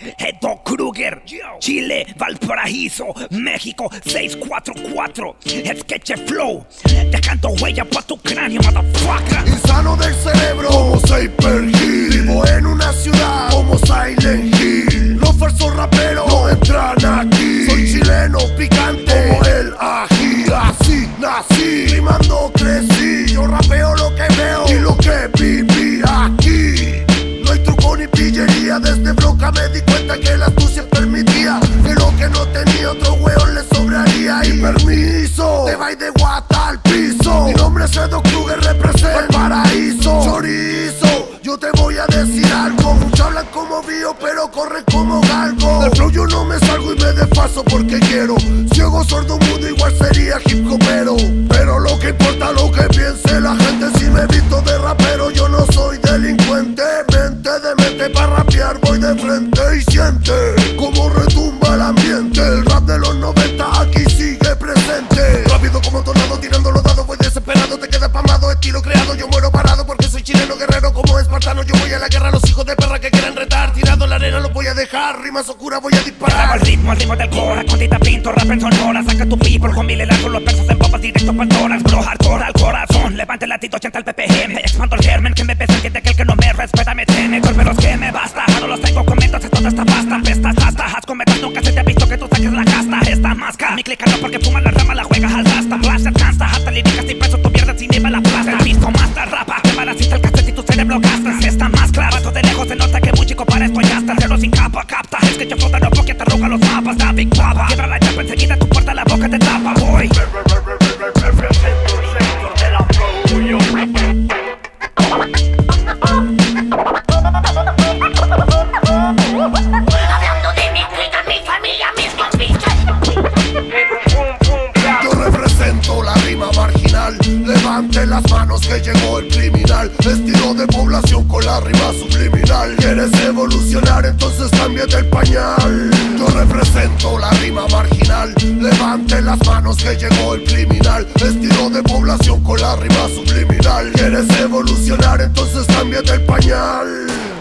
Edok Kruger, Chile, Valparaíso, México, 644. Sketch Flow, dejando huella pa' tu cráneo, motherfucker. Insano del cerebro, como Cyper Hill. Vivo en una ciudad, como Silent Hill. Los falsos raperos no entran aquí. Soy chileno, picante, como el ají. Así nací, rimando crecí. Yo rapeo lo que veo y lo que viví aquí. No hay truco ni pillería. Desde Broca me di cuenta que la astucia permitía que lo que no tenía otro hueón le sobraría. Y permiso, te va de guata al piso. Mi nombre es Edok Kruger, representa el paraíso. Chorizo, yo te voy a decir algo. Muchos hablan como bio, pero corren como galgo. Del flow yo no me salgo y me desfaso porque quiero. Ciego, sordo, mudo, igual sería hip hopero. Pero lo que importa lo que piense la gente. Si me visto de rapero, yo no soy delincuente. Mente de mente para rapear, voy de frente y siente como retumba el ambiente. El rap de los 90 aquí sigue presente. Rápido como tornado, tirando los dados, voy desesperado. Te quedas pamado, estilo creado, yo muero parado. Porque soy chileno, guerrero como espartano. Yo voy a la guerra, los hijos de perra que quieran retar. Tirado en la arena, los voy a dejar, rimas oscuras voy a disparar. Al ritmo del cora, con tita pinto, rap en sonora. Saca tu people, con mi lelazo, los versos en papas, directo pantoras. Bro, hardcore al corazón, levante el latido, 80 al ppm. Expando el germen, que me pesa, entiende que el que no me respeta me teme. Torperos que me basta, no los tengo, comentos, es toda esta pasta. Pestas, hasta, has cometido, nunca se te ha visto que tú saques la casta. Esta masca, mi clica no porque fuma la rama, la juegas al hasta. Blast, alcanza, hasta líricas y peso, tu pierdes sin nivel la plasta. El visto masta, rapa, te parasita el cassette y tu cerebro gastas. Esta máscara, paso de lejos, se nota que muy chico para esto ya está. Cero sin capa, capta, es que yo flota no porque te roca los mapas. Da big papa, quiebra la chapa, enseguida tu puerta, la boca te tapa, boy. Levante las manos que llegó el criminal. Estilo de población con la rima subliminal. ¿Quieres evolucionar? Entonces cámbiate el pañal. Yo represento la rima marginal. Levante las manos que llegó el criminal. Estilo de población con la rima subliminal. ¿Quieres evolucionar? Entonces cámbiate el pañal.